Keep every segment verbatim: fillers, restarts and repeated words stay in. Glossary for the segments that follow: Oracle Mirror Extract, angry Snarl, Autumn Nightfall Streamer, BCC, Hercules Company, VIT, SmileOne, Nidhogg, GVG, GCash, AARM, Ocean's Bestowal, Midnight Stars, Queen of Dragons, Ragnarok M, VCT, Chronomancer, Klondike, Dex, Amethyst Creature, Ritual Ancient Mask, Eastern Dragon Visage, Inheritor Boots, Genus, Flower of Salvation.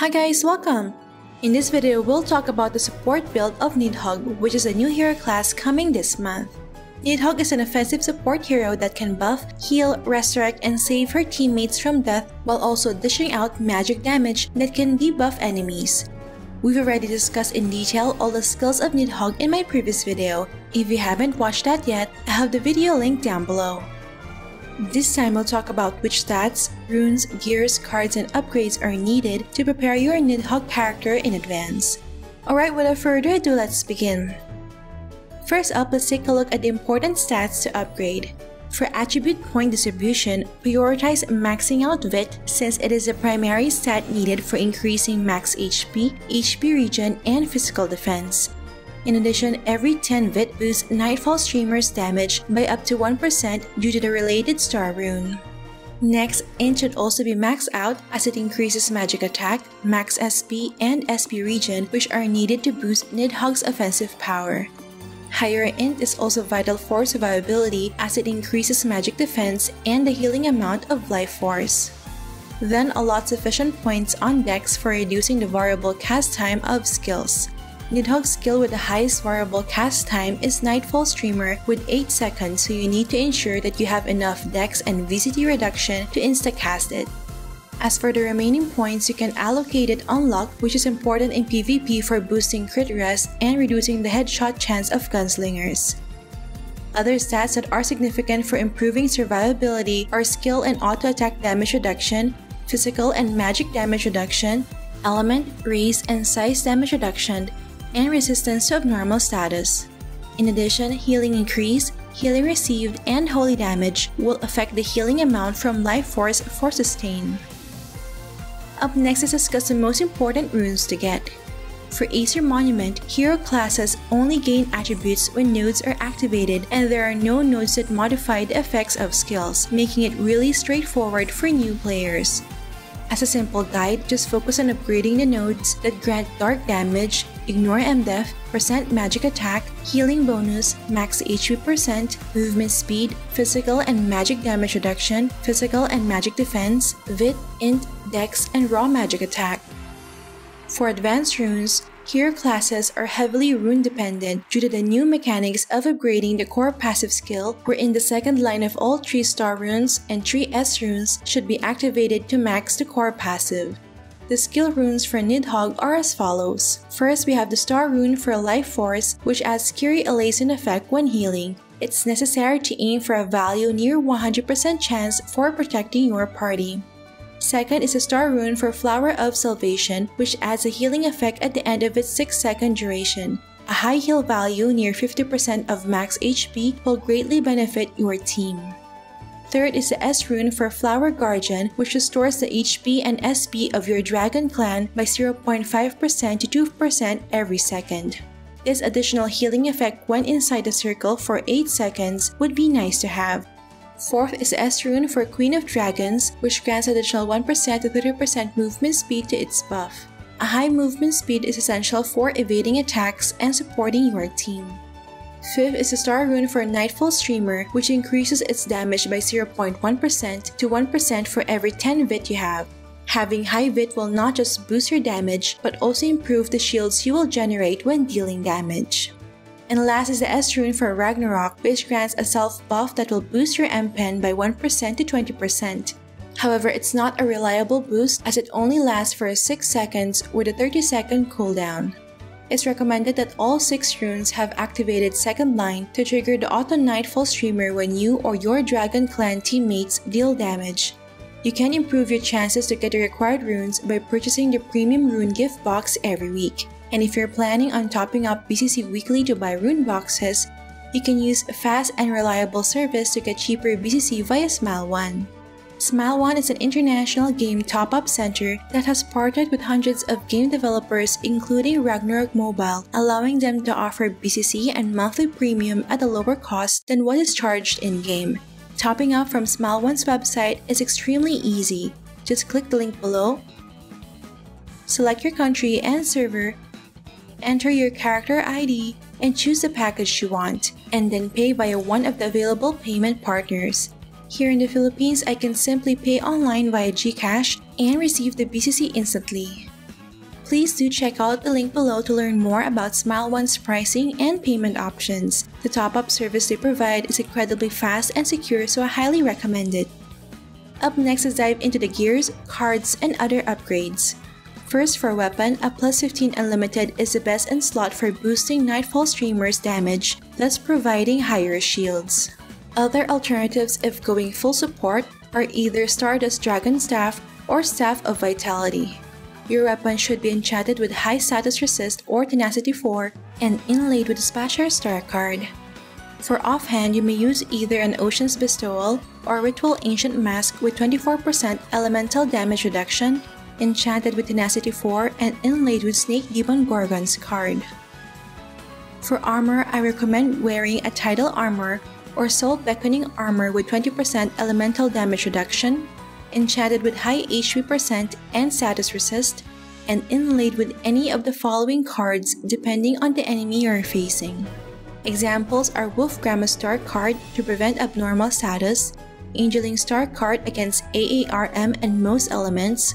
Hi guys, welcome! In this video, we'll talk about the support build of Nidhogg, which is a new hero class coming this month. Nidhogg is an offensive support hero that can buff, heal, resurrect, and save her teammates from death while also dishing out magic damage that can debuff enemies. We've already discussed in detail all the skills of Nidhogg in my previous video. If you haven't watched that yet, I have the video link down below. This time we'll talk about which stats, runes, gears, cards, and upgrades are needed to prepare your Nidhogg character in advance. Alright, without further ado, let's begin. First up, let's take a look at the important stats to upgrade. For attribute point distribution, prioritize maxing out V I T since it is the primary stat needed for increasing max H P, H P regen, and physical defense. In addition, every ten V I T boosts Nightfall Streamer's damage by up to one percent due to the related star rune. Next, Int should also be maxed out as it increases magic attack, max S P, and S P regen, which are needed to boost Nidhogg's offensive power. Higher Int is also vital for survivability as it increases magic defense and the healing amount of life force. Then allot sufficient points on Dex for reducing the variable cast time of skills. Nidhogg's skill with the highest variable cast time is Nightfall Streamer with eight seconds, so you need to ensure that you have enough Dex and V C T reduction to instacast it. As for the remaining points, you can allocate it on luck, which is important in PvP for boosting crit rest and reducing the headshot chance of gunslingers. Other stats that are significant for improving survivability are skill and auto-attack damage reduction, physical and magic damage reduction, element, race, and size damage reduction, and resistance to abnormal status. In addition, healing increase, healing received, and holy damage will affect the healing amount from life force for sustain. Up next, let's discuss the most important runes to get. For Aether Monument, hero classes only gain attributes when nodes are activated and there are no nodes that modify the effects of skills, making it really straightforward for new players. As a simple guide, just focus on upgrading the nodes that grant dark damage, ignore M D E F, percent magic attack, healing bonus, max H P percent, movement speed, physical and magic damage reduction, physical and magic defense, V I T, Int, Dex, and raw magic attack. For advanced runes, hero classes are heavily rune dependent due to the new mechanics of upgrading the core passive skill, wherein the second line of all three star runes and three S runes should be activated to max the core passive. The skill runes for Nidhogg are as follows. First, we have the star rune for life force, which adds Kyrie Eleison effect when healing. It's necessary to aim for a value near one hundred percent chance for protecting your party. Second is the star rune for Flower of Salvation, which adds a healing effect at the end of its six second duration. A high heal value near fifty percent of max H P will greatly benefit your team. Third is the S rune for Flower Guardian, which restores the H P and S P of your dragon clan by zero point five percent to two percent every second. This additional healing effect when inside the circle for eight seconds would be nice to have. Fourth is the S rune for Queen of Dragons, which grants additional one percent to thirty percent movement speed to its buff. A high movement speed is essential for evading attacks and supporting your team. Fifth is the star rune for Nightfall Streamer, which increases its damage by zero point one percent to one percent for every ten V I T you have. Having high V I T will not just boost your damage, but also improve the shields you will generate when dealing damage. And last is the S rune for Ragnarok, which grants a self-buff that will boost your M P N by one percent to twenty percent. However, it's not a reliable boost as it only lasts for six seconds with a thirty second cooldown. It's recommended that all six runes have activated second line to trigger the Autumn Nightfall Streamer when you or your Dragon Clan teammates deal damage. You can improve your chances to get the required runes by purchasing the premium rune gift box every week. And if you're planning on topping up B C C weekly to buy rune boxes, you can use fast and reliable service to get cheaper B C C via SmileOne. SmileOne is an international game top-up center that has partnered with hundreds of game developers including Ragnarok Mobile, allowing them to offer B C C and monthly premium at a lower cost than what is charged in-game. Topping up from SmileOne's website is extremely easy. Just click the link below, select your country and server, enter your character I D and choose the package you want, and then pay via one of the available payment partners. Here in the Philippines, I can simply pay online via GCash and receive the B C C instantly. please do check out the link below to learn more about SmileOne's pricing and payment options. The top-up service they provide is incredibly fast and secure, so I highly recommend it. Up next, let's dive into the gears, cards, and other upgrades. First, for weapon, a plus fifteen unlimited is the best in slot for boosting Nightfall Streamer's damage, thus providing higher shields. Other alternatives if going full support are either Stardust Dragon Staff or Staff of Vitality. Your weapon should be enchanted with high status resist or tenacity four and inlaid with a Dispatcher Star card. For offhand, you may use either an Ocean's Bestowal or Ritual Ancient Mask with twenty-four percent elemental damage reduction, enchanted with tenacity four and inlaid with Snake Demon Gorgon's card. For armor, I recommend wearing a Tidal Armor or Soul Beckoning Armor with twenty percent elemental damage reduction, enchanted with high H P percent and status resist, and inlaid with any of the following cards depending on the enemy you're facing. Examples are Wolfgramma Star card to prevent abnormal status, Angeling Star card against A A R M and most elements,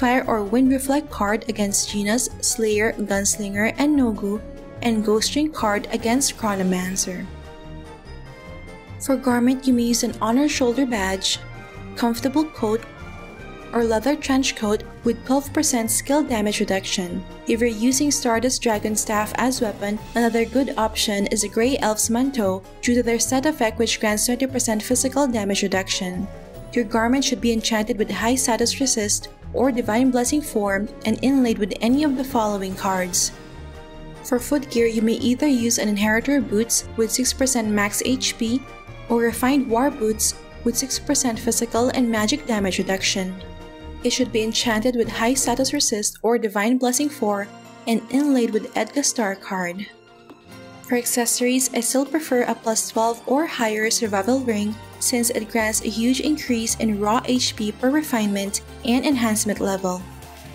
Fire or Wind Reflect card against Genus, Slayer, Gunslinger, and Nogu, and Ghostring card against Chronomancer. For garment, you may use an Honor Shoulder Badge, Comfortable Coat, or Leather Trench Coat with twelve percent skill damage reduction. If you're using Stardust Dragon Staff as weapon, another good option is a Grey Elf's Manto due to their set effect, which grants twenty percent physical damage reduction. Your garment should be enchanted with high status resist or Divine Blessing form and inlaid with any of the following cards. For footgear, you may either use an Inheritor Boots with six percent max H P or Refined War Boots with six percent physical and magic damage reduction. It should be enchanted with high status resist or Divine Blessing four and inlaid with Edgar Star card. For accessories, I still prefer a plus twelve or higher survival ring since it grants a huge increase in raw H P per refinement and enhancement level.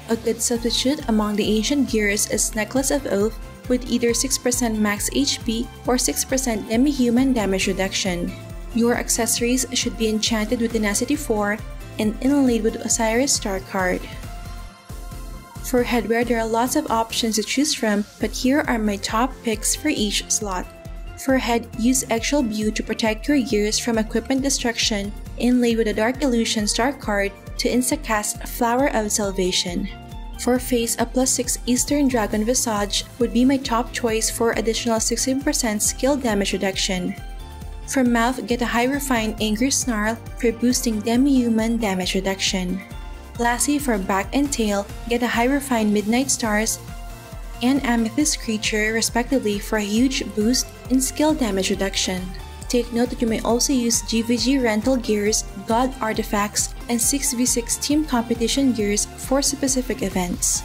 A good substitute among the ancient gears is Necklace of Oath with either six percent max H P or six percent demi-human damage reduction. Your accessories should be enchanted with tenacity four and inlaid with Osiris Star card. For headwear, there are lots of options to choose from, but here are my top picks for each slot. For head, use Eggshell Blue to protect your gears from equipment destruction, inlaid with a Dark Illusion Star card to instacast Flower of Salvation. For face, a plus six Eastern Dragon Visage would be my top choice for additional sixteen percent skill damage reduction. For mouth, get a high refined Angry Snarl for boosting demi-human damage reduction. Lastly, for back and tail, get a high refined Midnight Stars and Amethyst Creature respectively for a huge boost in skill damage reduction. Take note that you may also use G V G rental gears, God artifacts, and six v six team competition gears for specific events.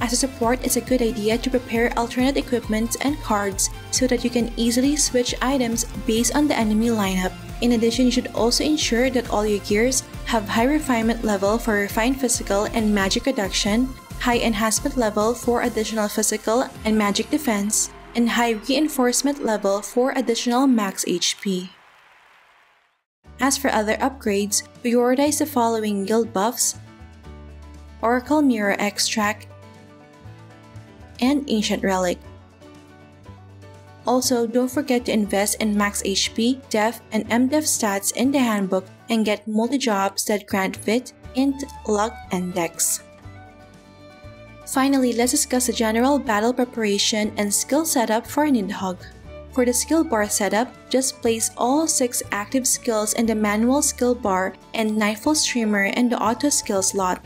As a support, it's a good idea to prepare alternate equipment and cards so that you can easily switch items based on the enemy lineup. In addition, you should also ensure that all your gears have high refinement level for refined physical and magic reduction, high enhancement level for additional physical and magic defense, and high reinforcement level for additional max H P. As for other upgrades, prioritize the following guild buffs: Oracle Mirror Extract and Ancient Relic. Also, don't forget to invest in max H P, D E F, and M D E F stats in the handbook and get multi-jobs that grant V I T, Int, Luck, and Dex. Finally, let's discuss the general battle preparation and skill setup for Nidhogg. For the skill bar setup, just place all six active skills in the manual skill bar and Nightfall Streamer in the auto skill slot.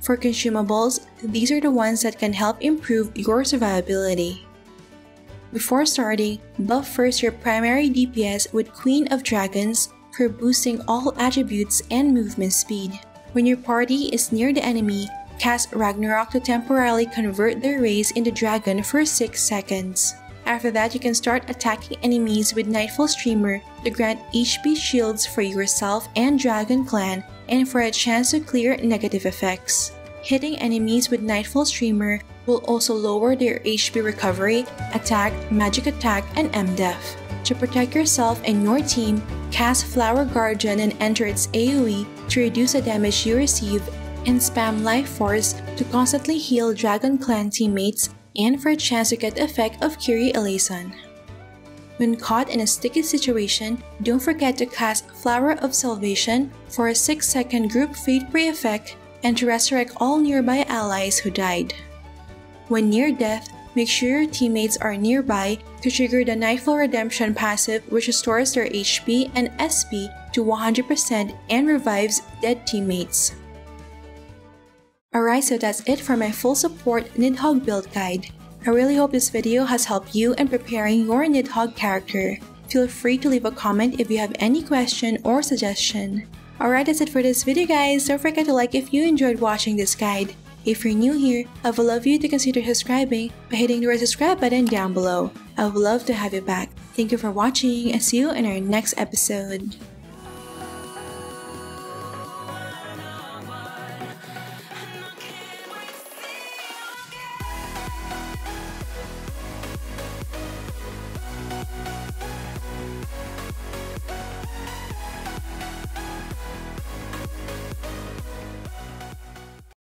For consumables, these are the ones that can help improve your survivability. Before starting, buff first your primary D P S with Queen of Dragons for boosting all attributes and movement speed. When your party is near the enemy, cast Ragnarok to temporarily convert their race into dragon for six seconds. After that, you can start attacking enemies with Nightfall Streamer to grant H P shields for yourself and Dragon Clan and for a chance to clear negative effects. Hitting enemies with Nightfall Streamer will also lower their H P recovery, attack, magic attack, and M D E F. To protect yourself and your team, cast Flower Guardian and enter its A O E to reduce the damage you receive and spam Life Force to constantly heal Dragon Clan teammates and for a chance to get effect of Kyrie Eleison. When caught in a sticky situation, don't forget to cast Flower of Salvation for a six second group fade prey effect and to resurrect all nearby allies who died. When near death, make sure your teammates are nearby to trigger the Nightfall Redemption passive, which restores their H P and S P to one hundred percent and revives dead teammates. Alright, so that's it for my full support Nidhogg build guide. I really hope this video has helped you in preparing your Nidhogg character. Feel free to leave a comment if you have any question or suggestion. Alright, that's it for this video guys. Don't forget to like if you enjoyed watching this guide. If you're new here, I would love you to consider subscribing by hitting the red subscribe button down below. I would love to have you back. Thank you for watching and see you in our next episode.